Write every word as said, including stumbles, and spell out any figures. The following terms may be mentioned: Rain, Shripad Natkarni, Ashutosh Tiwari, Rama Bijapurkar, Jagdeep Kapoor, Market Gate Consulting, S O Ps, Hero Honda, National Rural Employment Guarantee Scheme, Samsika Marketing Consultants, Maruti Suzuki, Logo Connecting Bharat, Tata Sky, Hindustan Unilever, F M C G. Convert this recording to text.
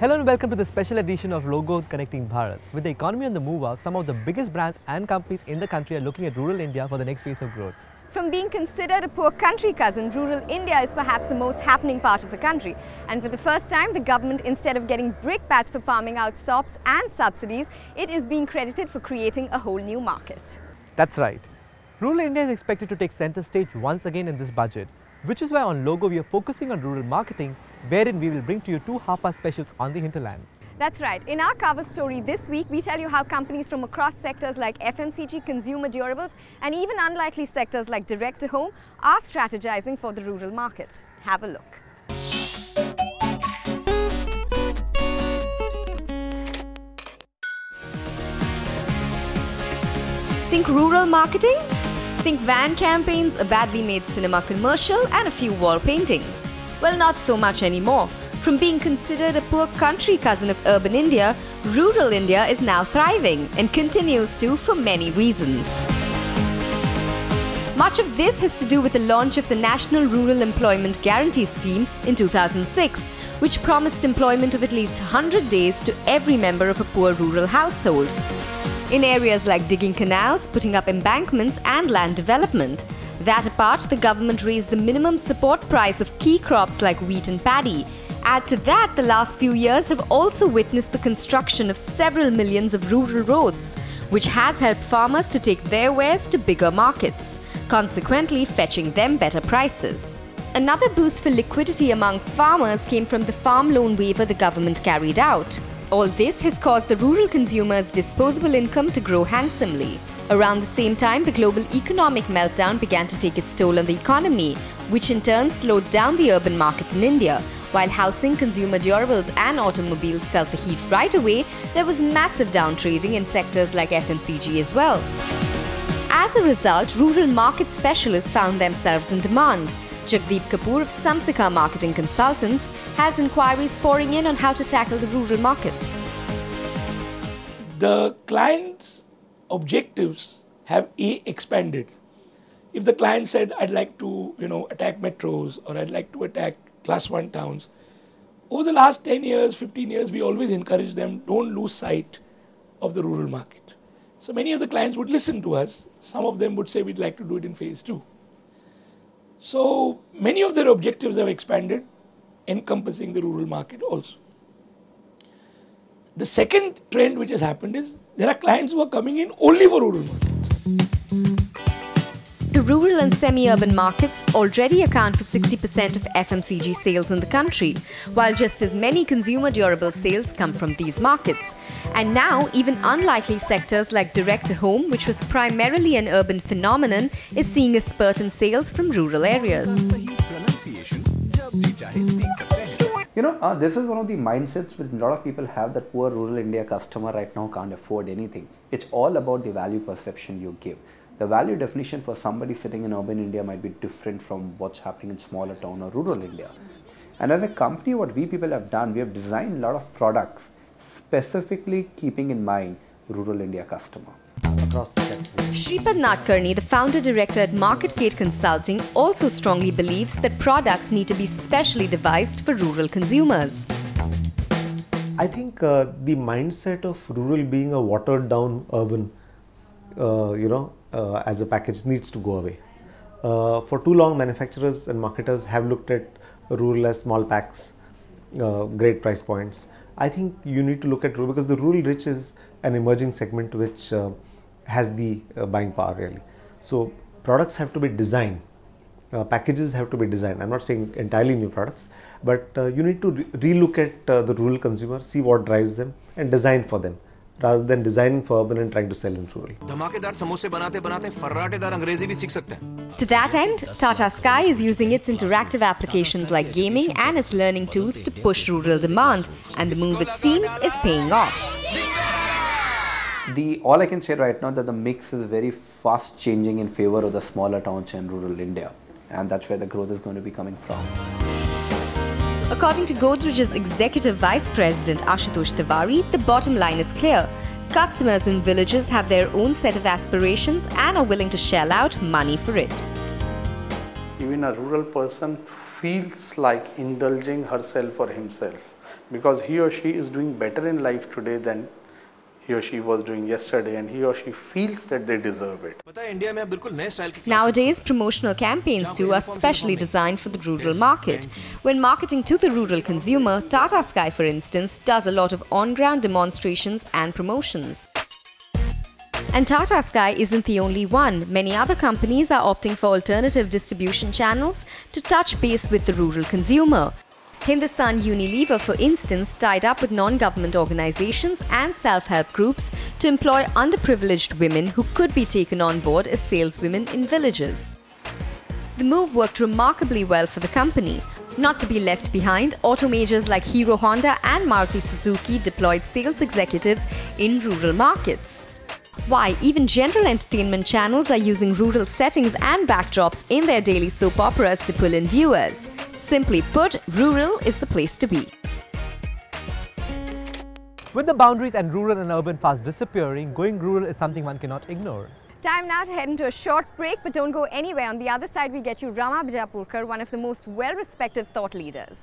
Hello and welcome to the special edition of Logo Connecting Bharat. With the economy on the move up, some of the biggest brands and companies in the country are looking at rural India for the next phase of growth. From being considered a poor country cousin, rural India is perhaps the most happening part of the country. And for the first time, the government, instead of getting brickbats for farming out S O Ps and subsidies, it is being credited for creating a whole new market. That's right. Rural India is expected to take centre stage once again in this budget, which is why on Logo we are focusing on rural marketing, wherein we will bring to you two half-hour specials on the hinterland. That's right. In our cover story this week, we tell you how companies from across sectors like F M C G, consumer durables and even unlikely sectors like direct-to-home are strategizing for the rural market. Have a look. Think rural marketing? Think van campaigns, a badly made cinema commercial and a few wall paintings. Well, not so much anymore. From being considered a poor country cousin of urban India, rural India is now thriving and continues to for many reasons. Much of this has to do with the launch of the National Rural Employment Guarantee Scheme in two thousand six, which promised employment of at least one hundred days to every member of a poor rural household, in areas like digging canals, putting up embankments and land development. That apart, the government raised the minimum support price of key crops like wheat and paddy. Add to that, the last few years have also witnessed the construction of several millions of rural roads, which has helped farmers to take their wares to bigger markets, consequently fetching them better prices. Another boost for liquidity among farmers came from the farm loan waiver the government carried out. All this has caused the rural consumers' disposable income to grow handsomely. Around the same time, the global economic meltdown began to take its toll on the economy, which in turn slowed down the urban market in India. While housing, consumer durables and automobiles felt the heat right away, there was massive downtrading in sectors like F M C G as well. As a result, rural market specialists found themselves in demand. Jagdeep Kapoor of Samsika Marketing Consultants has inquiries pouring in on how to tackle the rural market. The client's objectives have expanded. If the client said, I'd like to, you know, attack metros, or I'd like to attack class one towns, over the last ten years, fifteen years, we always encourage them, don't lose sight of the rural market. So many of the clients would listen to us. Some of them would say, we'd like to do it in phase two. So many of their objectives have expanded, encompassing the rural market also. The second trend which has happened is there are clients who are coming in only for rural markets. The rural and semi-urban markets already account for sixty percent of F M C G sales in the country, while just as many consumer durable sales come from these markets. And now, even unlikely sectors like direct-to-home, which was primarily an urban phenomenon, is seeing a spurt in sales from rural areas. You know, uh, this is one of the mindsets which a lot of people have, that poor rural India customer right now can't afford anything. It's all about the value perception you give. The value definition for somebody sitting in urban India might be different from what's happening in smaller town or rural India. And as a company, what we people have done, we have designed a lot of products specifically keeping in mind rural India customer. Shripad Natkarni, the founder director at Market Gate Consulting, also strongly believes that products need to be specially devised for rural consumers. I think uh, the mindset of rural being a watered down urban, uh, you know, uh, as a package needs to go away. Uh, for too long, manufacturers and marketers have looked at rural as small packs, uh, great price points. I think you need to look at rural because the rural rich is an emerging segment which uh, has the uh, buying power really. So products have to be designed, uh, packages have to be designed. I'm not saying entirely new products, but uh, you need to re-look at uh, the rural consumer, see what drives them and design for them, rather than designing for urban and trying to sell in rural. To that end, Tata Sky is using its interactive applications like gaming and its learning tools to push rural demand, and the move, it seems, is paying off. The, all I can say right now that the mix is very fast changing in favor of the smaller towns and rural India, and that's where the growth is going to be coming from. According to Godrej's Executive Vice President Ashutosh Tiwari, the bottom line is clear. Customers in villages have their own set of aspirations and are willing to shell out money for it. Even a rural person feels like indulging herself or himself. because he or she is doing better in life today than he or she was doing yesterday, and he or she feels that they deserve it. Nowadays, promotional campaigns too are specially designed for the rural market. When marketing to the rural consumer, Tata Sky, for instance, does a lot of on-ground demonstrations and promotions. And Tata Sky isn't the only one. Many other companies are opting for alternative distribution channels to touch base with the rural consumer. Hindustan Unilever, for instance, tied up with non-government organizations and self-help groups to employ underprivileged women who could be taken on board as saleswomen in villages. The move worked remarkably well for the company. Not to be left behind, auto majors like Hero Honda and Maruti Suzuki deployed sales executives in rural markets. Why, even general entertainment channels are using rural settings and backdrops in their daily soap operas to pull in viewers. Simply put, rural is the place to be. With the boundaries and rural and urban fast disappearing, going rural is something one cannot ignore. Time now to head into a short break, but don't go anywhere. On the other side, we get you Rama Bijapurkar, one of the most well-respected thought leaders.